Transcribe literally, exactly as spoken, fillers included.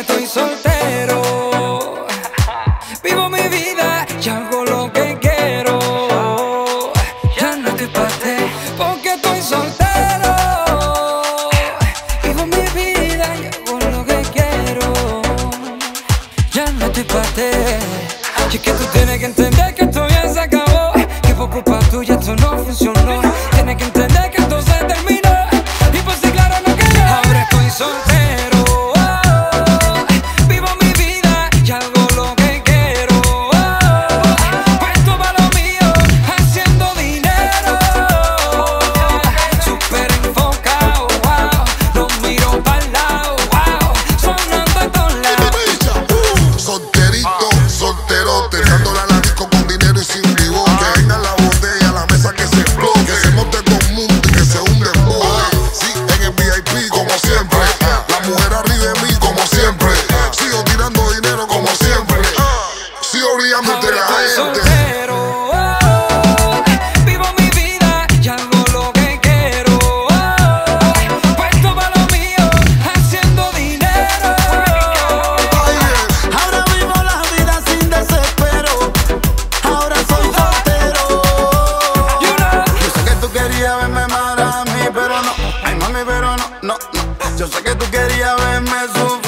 estoy soltero. Vivo mi vida y hago lo que quiero. Ya no te pasé porque estoy soltero. Vivo mi vida y hago lo que quiero. Ya no te pasé. Y es que tú tienes que entender que esto ya se acabó, que por culpa tuya esto no funcionó. Tienes que entender que esto se terminó. Y pues sí, claro, no quedó. Ahora estoy soltero. Yo sé que tú querías verme sufrir.